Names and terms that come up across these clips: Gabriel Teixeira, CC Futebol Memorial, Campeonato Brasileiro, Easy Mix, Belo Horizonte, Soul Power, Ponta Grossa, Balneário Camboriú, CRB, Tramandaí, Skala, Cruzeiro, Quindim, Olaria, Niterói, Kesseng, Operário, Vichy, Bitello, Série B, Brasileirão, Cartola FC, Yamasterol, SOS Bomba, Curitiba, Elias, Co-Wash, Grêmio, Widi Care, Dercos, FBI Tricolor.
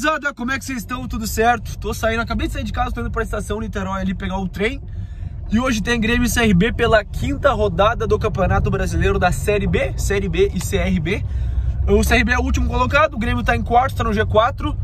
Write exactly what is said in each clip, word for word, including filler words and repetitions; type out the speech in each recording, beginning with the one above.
Gurizada, como é que vocês estão? Tudo certo? Tô saindo, acabei de sair de casa, tô indo pra estação Niterói ali pegar o trem. E hoje tem Grêmio e C R B pela quinta rodada do Campeonato Brasileiro da Série B, Série B e C R B. O C R B é o último colocado, o Grêmio tá em quarto, tá no G quatro.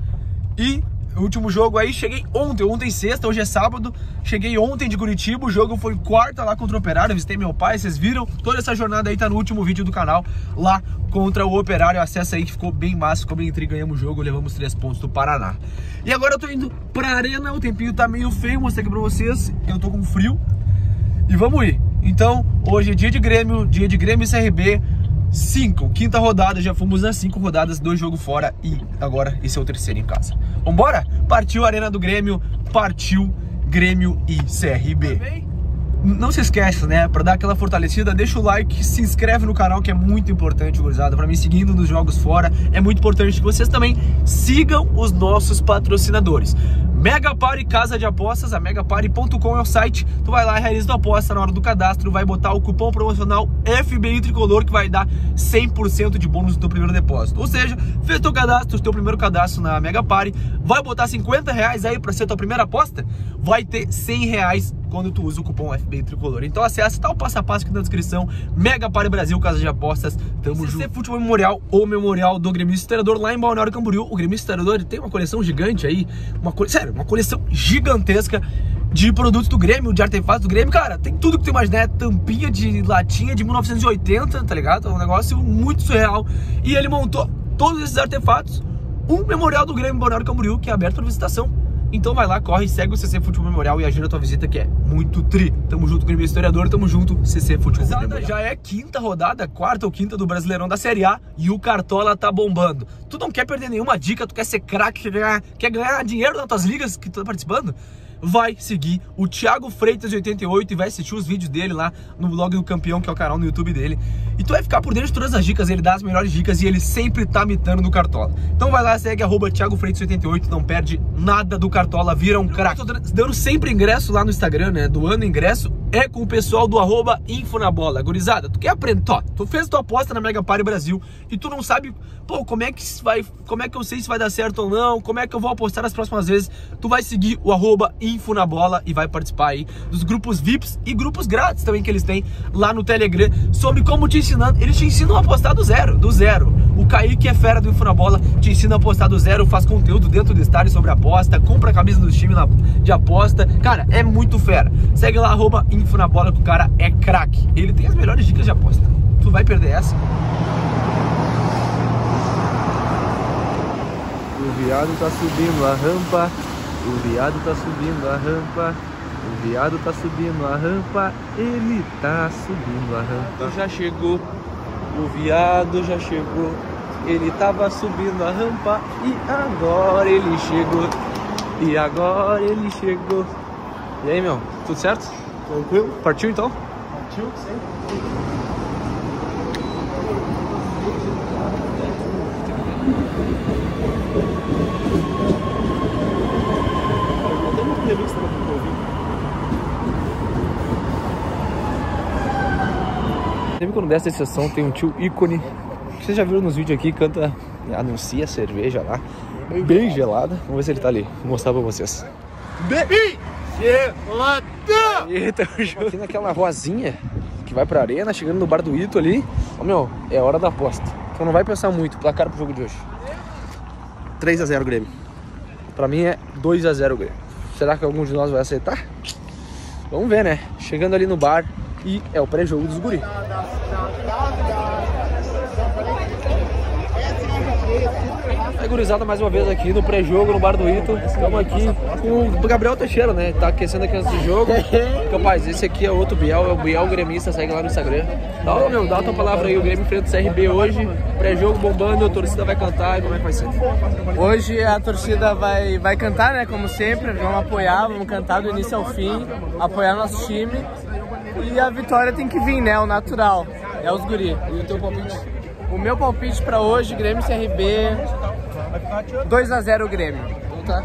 E o último jogo aí, cheguei ontem, ontem sexta, hoje é sábado. Cheguei ontem de Curitiba, o jogo foi quarta lá contra o Operário, visitei meu pai, vocês viram? Toda essa jornada aí tá no último vídeo do canal, lá contra o Operário. Acessa aí que ficou bem massa, ficou bem intriga, ganhamos o jogo, levamos três pontos do Paraná. E agora eu tô indo pra Arena, o tempinho tá meio feio, mostrei aqui pra vocês, eu tô com frio. E vamos ir. Então, hoje é dia de Grêmio, dia de Grêmio e C R B. Cinco, quinta rodada, já fomos nas cinco rodadas, dois jogos fora e agora esse é o terceiro em casa. Vambora? Partiu a Arena do Grêmio, partiu Grêmio e C R B. Tá, não se esqueça, né, pra dar aquela fortalecida, deixa o like, se inscreve no canal que é muito importante, gurizada, pra mim seguindo nos jogos fora, é muito importante que vocês também sigam os nossos patrocinadores. Megapari, casa de apostas, a megapari ponto com é o site, tu vai lá, realiza tua aposta na hora do cadastro, vai botar o cupom promocional F B I Tricolor que vai dar cem por cento de bônus no teu primeiro depósito, ou seja, fez teu cadastro, teu primeiro cadastro na Megapari, vai botar cinquenta reais aí pra ser tua primeira aposta, vai ter cem reais quando tu usa o cupom F B I Tricolor, então acessa, tá o passo a passo aqui na descrição, Megapari Brasil, casa de apostas, tamo junto. C C Futebol Memorial, ou Memorial do Grêmio Historiador, lá em Balneário Camboriú, o Grêmio Historiador tem uma coleção gigante aí, uma co... sério, uma coleção gigantesca de produtos do Grêmio, de artefatos do Grêmio, cara, tem tudo que tu imagina, é tampinha de latinha de mil novecentos e oitenta, tá ligado? É um negócio muito surreal. E ele montou todos esses artefatos, um memorial do Grêmio Balneário Camboriú, que é aberto para visitação. Então vai lá, corre, segue o C C Futebol Memorial e agenda a tua visita, que é muito tri. Tamo junto, Grêmio Historiador, tamo junto, C C Futebol Memorial. Já é quinta rodada, quarta ou quinta do Brasileirão da Série A e o Cartola tá bombando. Tu não quer perder nenhuma dica, tu quer ser craque, quer ganhar, quer ganhar dinheiro nas tuas ligas que tu tá participando? Vai seguir o Thiago Freitas oitenta e oito e vai assistir os vídeos dele lá no blog do Campeão, que é o canal no YouTube dele. E tu vai ficar por dentro de todas as dicas, ele dá as melhores dicas e ele sempre tá mitando no Cartola. Então vai lá, segue arroba Thiago Freitas oitenta e oito, não perde nada do Cartola, vira um craque. Eu tô dando sempre ingresso lá no Instagram, né, do ano ingresso, é com o pessoal do arroba Info na Bola. Gurizada, tu quer aprender? Tó, tu fez tua aposta na Megapari Brasil e tu não sabe, pô, como é que vai, como é que eu sei se vai dar certo ou não, como é que eu vou apostar as próximas vezes, tu vai seguir o arroba Info na Bola e vai participar aí dos grupos V I Ps e grupos grátis também que eles têm lá no Telegram sobre como te ensinando, eles te ensinam a apostar do zero, do zero. O Kaique é fera do Info na Bola, te ensina a apostar do zero, faz conteúdo dentro do estádio sobre aposta, compra a camisa do time de aposta, cara, é muito fera. Segue lá, arroba Info na Bola, que o cara é craque, ele tem as melhores dicas de aposta, tu vai perder essa. O viado tá subindo a rampa. O viado tá subindo a rampa, o viado tá subindo a rampa, ele tá subindo a rampa. Já chegou, o viado já chegou, ele tava subindo a rampa e agora ele chegou, e agora ele chegou. E aí, meu, tudo certo? Tranquilo. Partiu então? Partiu, sim. Sempre quando dessa exceção tem um tio ícone que vocês já viram nos vídeos aqui, canta, anuncia cerveja lá, bem gelada. Vamos ver se ele tá ali, vou mostrar pra vocês. Bebi gelada! Eita, junto. Aqui naquela ruazinha que vai pra Arena, chegando no bar do Ito ali. Ó, meu, é hora da aposta. Então não vai pensar muito, placar pro jogo de hoje. três a zero Grêmio. Pra mim é dois a zero Grêmio. Será que algum de nós vai acertar? Vamos ver, né? Chegando ali no bar. E é o pré-jogo dos guri. É, gurizada, mais uma vez aqui no pré-jogo, no bar do Ito. Estamos aqui com o Gabriel Teixeira, né? Tá aquecendo aqui antes do jogo. Capaz, esse aqui é outro Biel, é o Biel Gremista, segue lá no Instagram. Dá, meu, dá a tua palavra aí, o Grêmio enfrenta o C R B hoje. Pré-jogo bombando, a torcida vai cantar e como é que vai ser? Hoje a torcida vai, vai cantar, né? Como sempre, vamos apoiar, vamos cantar do início ao fim, apoiar nosso time. E a vitória tem que vir, né? O natural. É os guri. E o teu palpite? O meu palpite pra hoje, Grêmio C R B, dois a zero Grêmio. Então tá,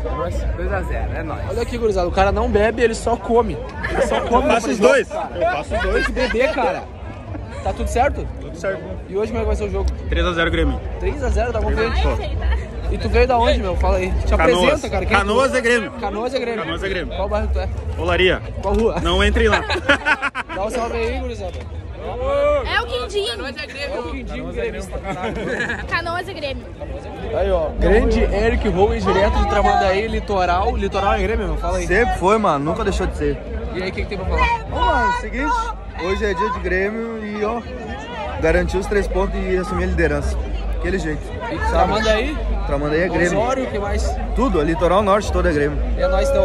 dois a zero, é nóis. Olha aqui, gurizada, o cara não bebe, ele só come. Ele só come. Eu faço os dois. Cara. Eu faço os dois. Tem que beber, cara. Tá tudo certo? Tudo certo. E hoje como é que vai ser o jogo? três a zero Grêmio. três a zero, tá confiante? E tu veio da onde, meu? Fala aí. Te Canoas. Apresenta, cara. Quem Canoas é, é Grêmio. Canoas é Grêmio. Canoas é Grêmio. Qual bairro tu é? Olaria. Qual rua? Não entrem lá. Dá um salve aí, gurizada. É o Quindim. Canoas é Grêmio. É o Quindim, gremista. Canoas é Grêmio. Aí, ó. Grande Eric Rowe, direto do Tramandaí, litoral. Litoral é Grêmio, meu? Fala aí. Sempre foi, mano. Nunca deixou de ser. E aí, o que, que tem pra falar? Ô, mano, seguinte. Hoje é dia de Grêmio e, ó, garantiu os três pontos e assumir a liderança. Aquele jeito. E Tramandaí? Tramandaí é Grêmio. Osório, o que mais? Tudo, é litoral norte, todo é Grêmio. É nós então.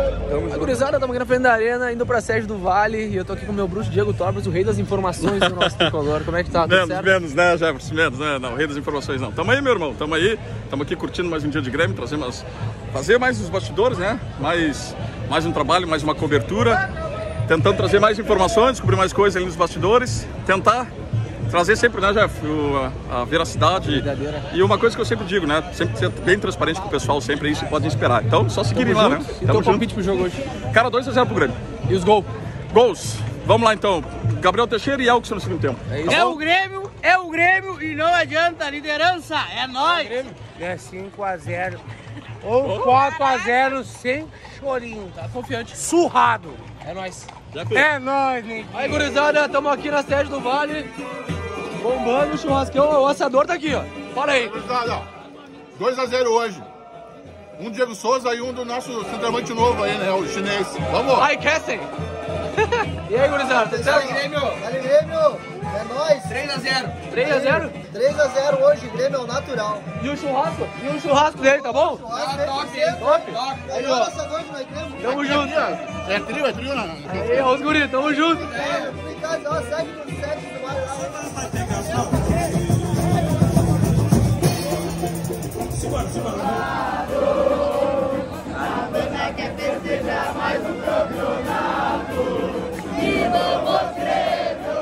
A gurizada, estamos aqui na frente da Arena, indo pra Sérgio do Vale. E eu tô aqui com o meu bruxo Diego Torres, o rei das informações do nosso tricolor. Como é que tá? Tudo menos, certo? menos, né, Jefferson? Menos, né? Não, rei das informações não. Tamo aí, meu irmão, tamo aí. Tamo aqui curtindo mais um dia de Grêmio, trazer mais, fazer mais os bastidores, né? Mais, mais um trabalho, mais uma cobertura. Tentando trazer mais informações, descobrir mais coisas ali nos bastidores. Tentar trazer sempre, né, Jeff, a, a veracidade. Verdadeira. E uma coisa que eu sempre digo, né, sempre ser bem transparente com o pessoal, sempre isso podem esperar. Então, só seguirem lá, juntos, né? E teu palpite pro jogo hoje? Cara, dois a zero pro Grêmio. E os gols? Gols. Vamos lá, então. Gabriel Teixeira e Elkeson no segundo tempo. É, tá é o Grêmio, é o Grêmio e não adianta, liderança, é nóis. É cinco a zero. Ou oh. quatro a zero sem chorinho. Tá confiante. Surrado. É nóis. É nóis, Nick. Aí, gurizada, estamos aqui na sede do Vale. Bombando o churrasqueão, o assador tá aqui, ó. Fala aí. dois a zero hoje. Um Diego Souza e um do nosso centroavante novo aí, né? O chinês. Vamos! Ai, Kesseng! E aí, gurizada? Tá certo? Vale, Grêmio! Vale, Grêmio! É nóis! três a zero! três a zero? três a zero hoje, Grêmio é o natural. E o churrasco? E o churrasco dele, tá bom? Churrasco ah, top, é top! Top! Aí, ó. Tamo junto! É trio, é trio, né? Aí, ó, os guris, tamo junto! É, fica, ó, segue no sete do Vale lá. A banda quer festejar mais um campeonato. E vamos, Grêmio!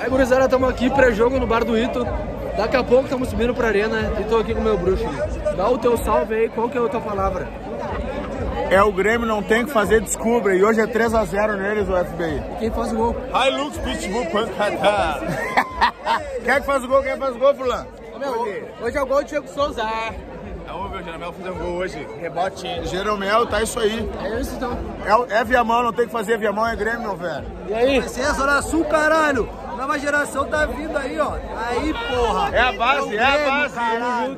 Aí, gurizada, estamos aqui pré-jogo no bar do Ito. Daqui a pouco estamos subindo pra Arena e estou aqui com o meu bruxo. Dá o teu salve aí, qual que é a tua palavra? É o Grêmio, não tem o que fazer, descubra. E hoje é três a zero neles, o F B I. E quem faz o gol? Hilux, Pitbull, Pancata. Quem é que faz o gol? Quem é que faz o gol, fulano? Meu, hoje é o gol do Diego Souza. É óbvio, o Geromel fez o gol hoje. Rebote. Geromel, tá isso aí. É isso então. É, é Viamão, não tem que fazer Viamão, é Grêmio, meu velho. E aí? Licença, Zona Sul, caralho. Nova geração tá vindo aí, ó. Aí, porra. É a base, é, Grêmio, é a base. Caralho.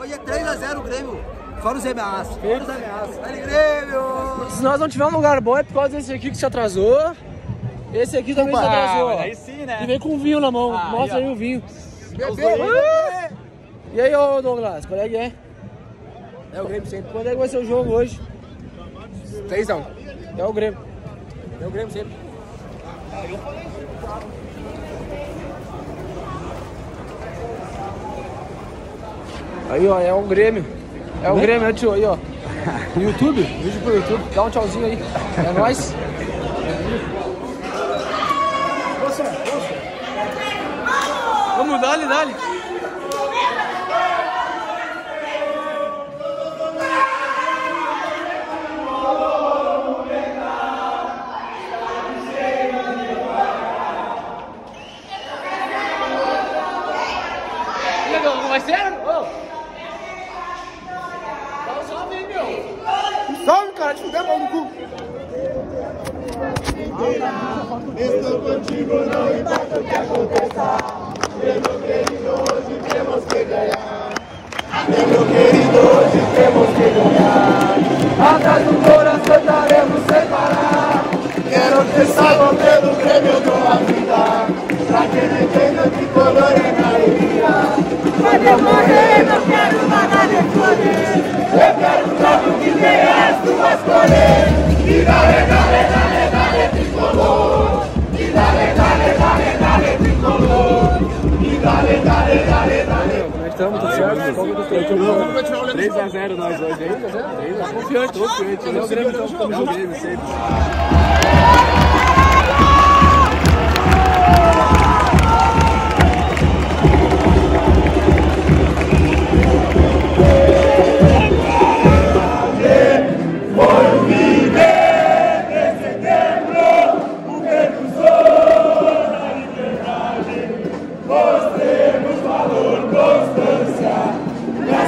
Hoje é três a zero o Grêmio. Fora os ameaças, fora os ameaças. Olha, Grêmio! Se nós não tivermos um lugar bom é por causa desse aqui que se atrasou. Esse aqui também Opa. se atrasou. Ah, aí sim, né? E vem com o vinho na mão. Ah, mostra aí, aí o vinho. Bebê, ah! E aí, ô Douglas, qual é que é? É o Grêmio sempre. Quando é que vai ser o jogo hoje? seis a um. É o Grêmio. É o Grêmio sempre. Aí, ó, é o Grêmio. É o Bem? Grêmio, tio, aí, ó. YouTube? Vídeo pro YouTube. Dá um tchauzinho aí. É nóis. Vamos, dá-lhe, dá-lhe. Vai ser? Salve, cara, te fuder, pau no cu! Estou contigo, não importa o que aconteça. Meu querido, hoje temos que ganhar. Meu querido, hoje temos que ganhar. Atrás do coração daremos sem parar. Quero ter saboteio do Grêmio de uma vida. Pra que ele entenda que color é carinha. Mas eu morrer, não quero nada de poder. Eu quero tanto que tem as duas cores. E dale, dale, dale, dale, tricolor. E dale, dale, dale, dale, tricolor. E dale, dale, dale, dale. Como é que estamos? Tudo certo? Como que estamos? três a zero nós hoje, hein? três a zero? Confiante, confiante. É o Grêmio, então, estamos no Grêmio sempre. Nós temos valor, constância.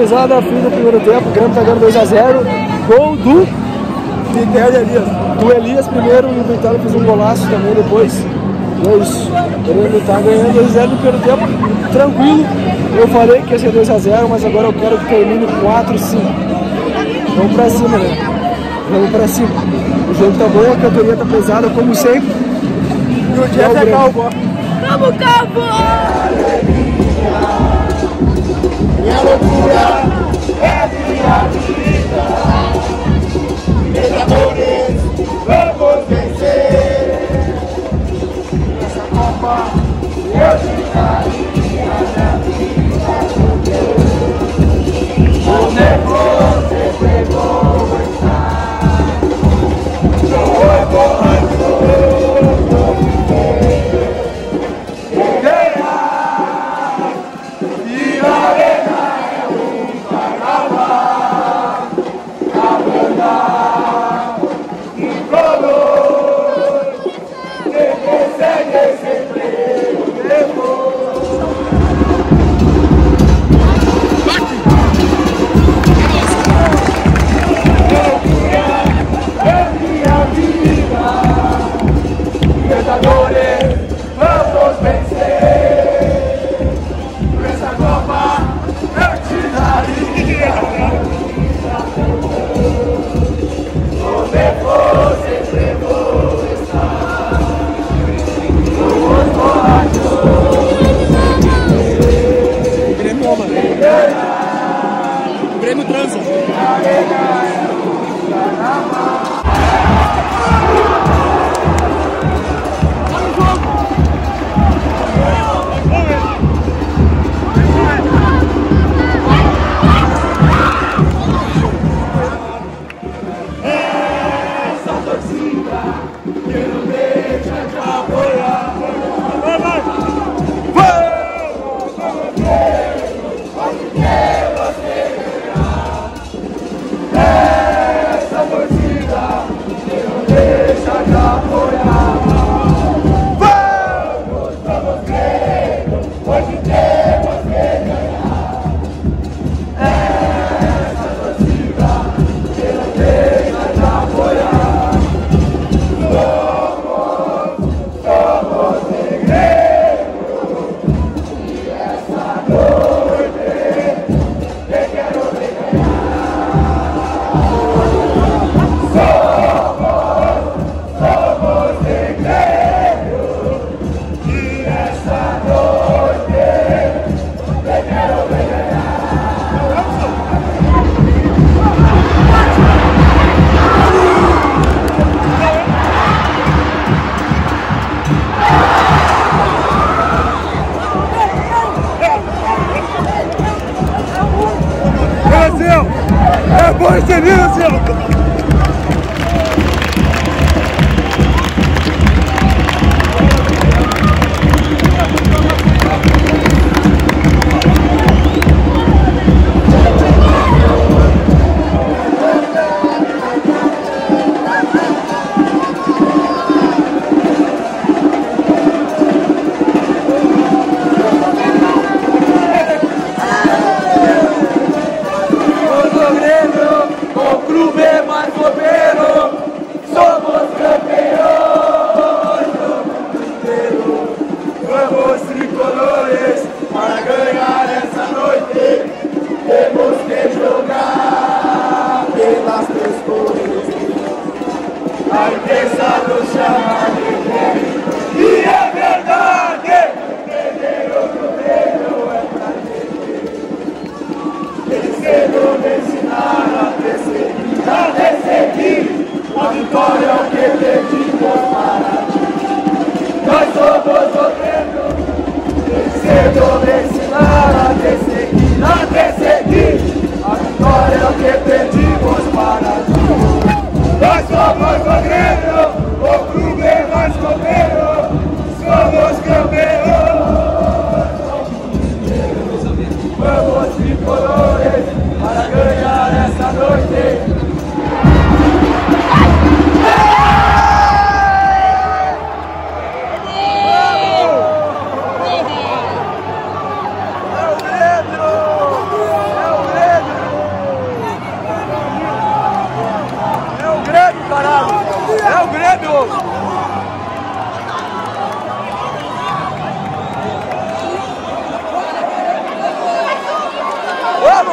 finalizada, fim do primeiro tempo, o Grêmio tá ganhando dois a zero, gol do Bitello e Elias. Do Elias primeiro e o Bitello fez um golaço também depois. É isso, o Grêmio tá ganhando dois a zero no primeiro tempo, tranquilo. Eu falei que ia ser dois a zero, mas agora eu quero que termine quatro a cinco. Vamos pra cima, né? Vamos pra cima. O jogo tá bom, a cantoria tá pesada, como sempre. E o dia é calmo, ó. Calmo, calmo! Minha loucura é minha vida. Meus amores, vamos vencer. Essa Copa eu te daria na vida. O negócio sempre conversar. Não vou mais correr.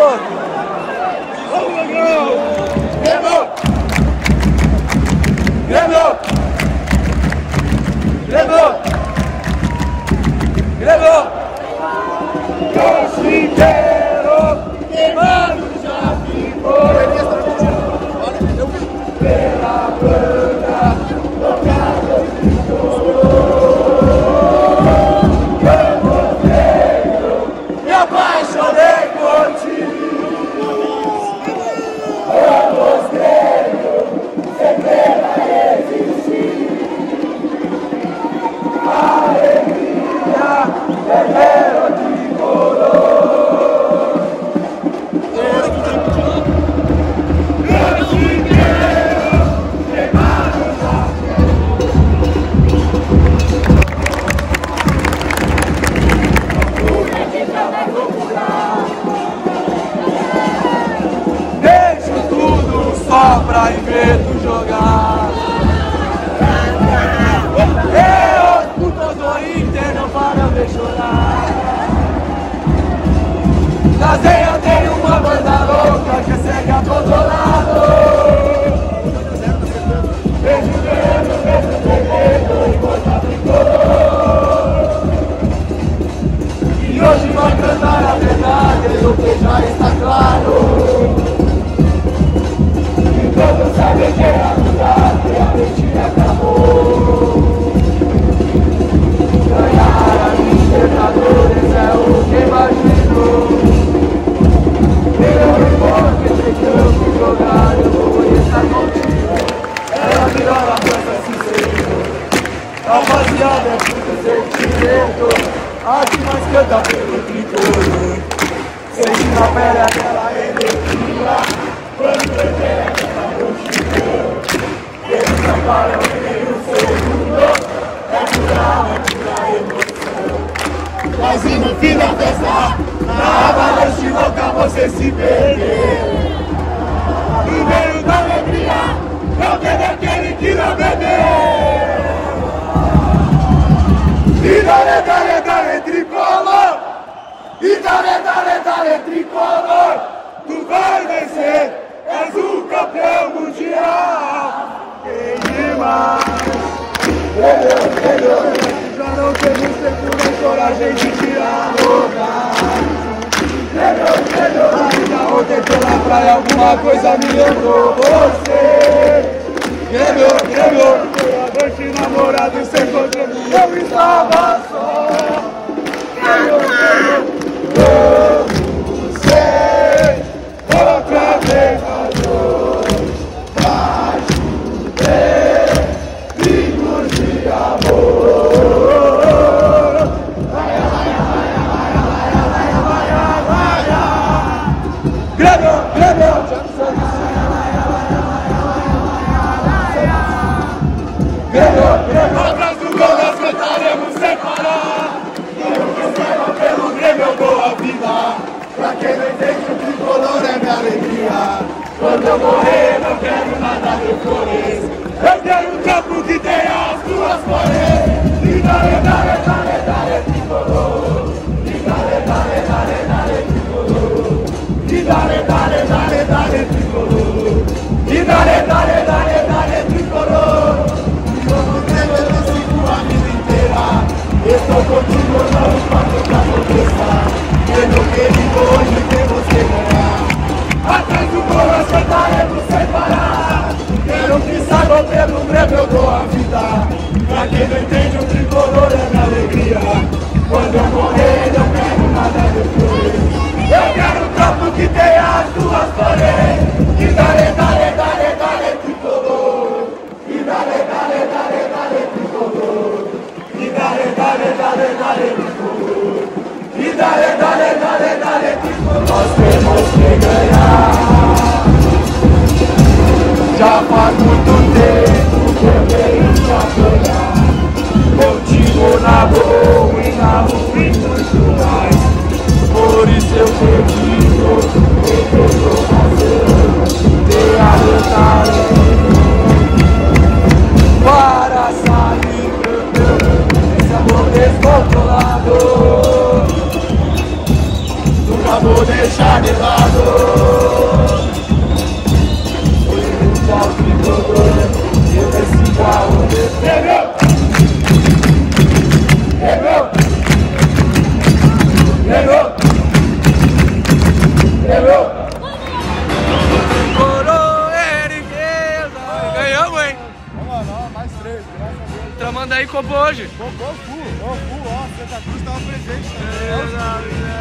Deixar de lado Tramandaí comprou hoje. Comprou o cu, ó, ó, Santa Cruz tava presente também.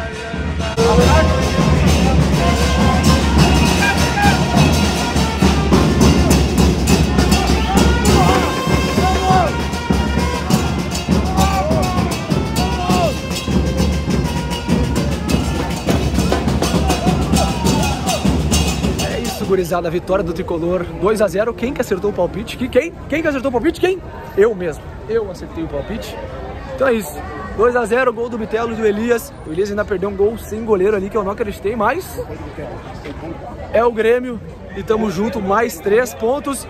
É isso, gurizada, a vitória do Tricolor, dois a zero. Quem que acertou o palpite? Que, quem? Quem que acertou o palpite? Quem? Eu mesmo, eu acertei o palpite. Então é isso, dois a zero, gol do Bitello e do Elias. O Elias ainda perdeu um gol sem goleiro ali, que eu não acreditei, mas é o Grêmio e tamo junto, mais três pontos.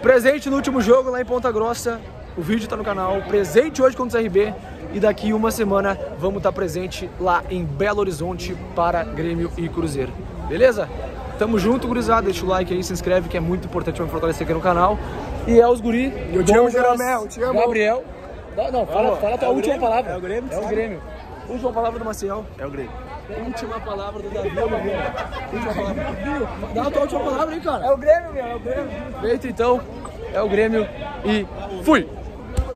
Presente no último jogo lá em Ponta Grossa, o vídeo tá no canal. Presente hoje contra o C R B e daqui uma semana vamos estar presente lá em Belo Horizonte para Grêmio e Cruzeiro, beleza? Tamo junto, gurizada, deixa o like aí, se inscreve que é muito importante pra me fortalecer aqui no canal. E é os guri, eu te amo, Geromel, te amo. Gabriel. Não, não, fala, fala a tua última palavra. É o Grêmio, é o Grêmio. Última palavra do Maciel. É o Grêmio. Última palavra do Davi. Última palavra. Dá a tua última palavra aí, cara. É o Grêmio, meu, é o Grêmio. Feito então, é o Grêmio e fui!